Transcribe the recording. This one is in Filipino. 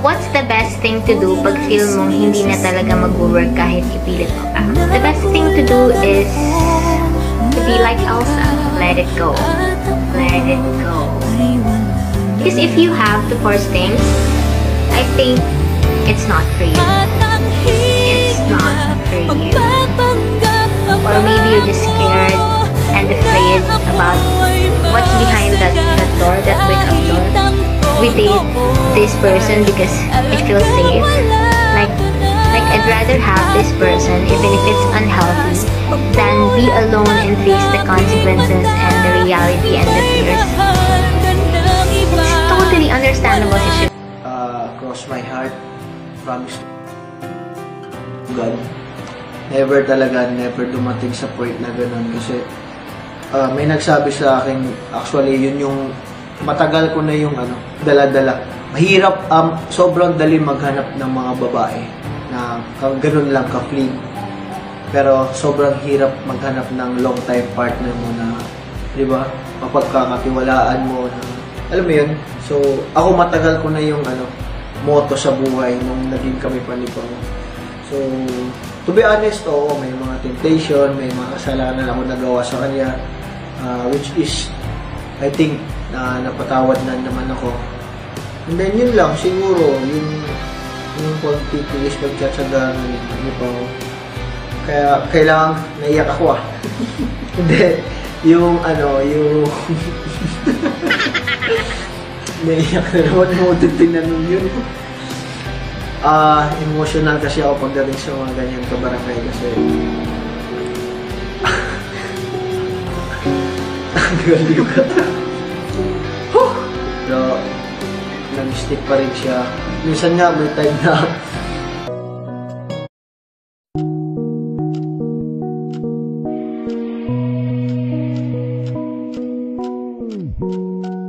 What's the best thing to do pag feel mong hindi na talaga mag-work kahit ipilit mo pa? The best thing to do is to be like Elsa. Let it go. Let it go. Because if you have to force things, I think it's not for you. It's not for you. Or maybe you're just scared and afraid about what's behind that door, that wake-up door. We date this person because it feels safe. Like I'd rather have this person, even if it's unhealthy, than be alone and face the consequences and the reality and the fears. It's totally understandable situation. Cross my heart, promise to God. Never talaga, never dumating sa point na ganun kasi may nagsabi sa akin, actually yun yung matagal ko na yung dala-dala. Mahirap, sobrang dali maghanap ng mga babae na ganun lang ka-fling. Pero sobrang hirap maghanap ng long-time partner mo na, di ba, mapagkakatiwalaan mo na, alam mo yun? So, ako matagal ko na yung motto sa buhay nung naging kami pa ni Pao. So, to be honest, oo, may mga temptation, may mga kasalanan ako nagawa sa kanya, which is, I think, na napatawad na naman ako. And then yun lang, siguro, yung pagtitiis, pagtsatsaga, ano pa ako. Kaya, kailangan naiyak ako Hindi, yung naiyak na naman mo, tinanong yun. Emotional kasi ako pagdating sa mga ganyan kabarangay kasi ang galing ko. Pero, nag-stick pa rin siya. Minsan nga, may time na.